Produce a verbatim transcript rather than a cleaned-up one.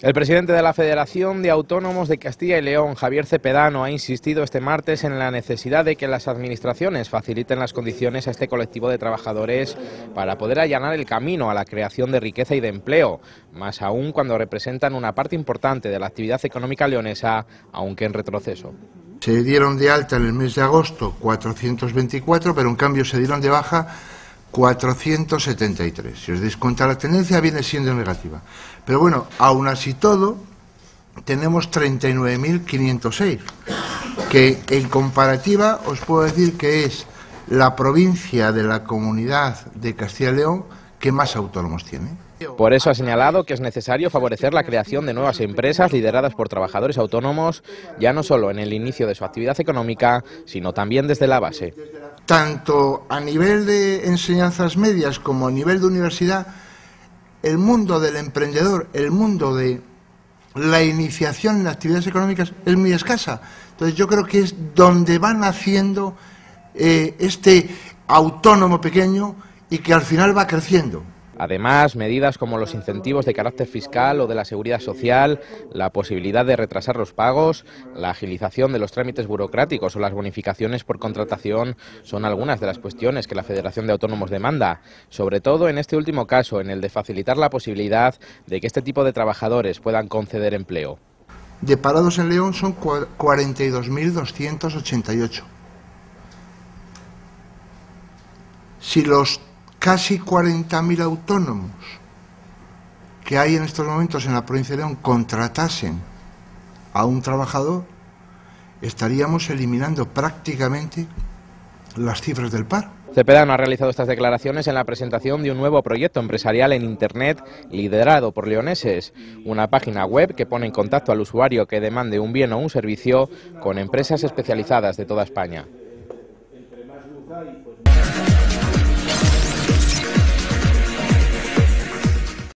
El presidente de la Federación de Autónomos de Castilla y León, Javier Cepedano, ha insistido este martes en la necesidad de que las administraciones faciliten las condiciones a este colectivo de trabajadores para poder allanar el camino a la creación de riqueza y de empleo, más aún cuando representan una parte importante de la actividad económica leonesa, aunque en retroceso. Se dieron de alta en el mes de agosto cuatrocientos veinticuatro, pero en cambio se dieron de baja cuatrocientos setenta y tres. Si os dais cuenta, la tendencia viene siendo negativa. Pero bueno, aún así todo, tenemos treinta y nueve mil quinientos seis, que en comparativa os puedo decir que es la provincia de la comunidad de Castilla y León que más autónomos tiene. Por eso ha señalado que es necesario favorecer la creación de nuevas empresas lideradas por trabajadores autónomos, ya no solo en el inicio de su actividad económica, sino también desde la base. Tanto a nivel de enseñanzas medias como a nivel de universidad, el mundo del emprendedor, el mundo de la iniciación en actividades económicas es muy escasa. Entonces yo creo que es donde van haciendo eh, este autónomo pequeño y que al final va creciendo. Además, medidas como los incentivos de carácter fiscal o de la seguridad social, la posibilidad de retrasar los pagos, la agilización de los trámites burocráticos o las bonificaciones por contratación son algunas de las cuestiones que la Federación de Autónomos demanda, sobre todo en este último caso, en el de facilitar la posibilidad de que este tipo de trabajadores puedan conceder empleo. De parados en León son cuarenta y dos mil doscientos ochenta y ocho. Si los casi cuarenta mil autónomos que hay en estos momentos en la provincia de León contratasen a un trabajador, estaríamos eliminando prácticamente las cifras del paro. Cepedano ha realizado estas declaraciones en la presentación de un nuevo proyecto empresarial en Internet liderado por leoneses, una página web que pone en contacto al usuario que demande un bien o un servicio con empresas especializadas de toda España.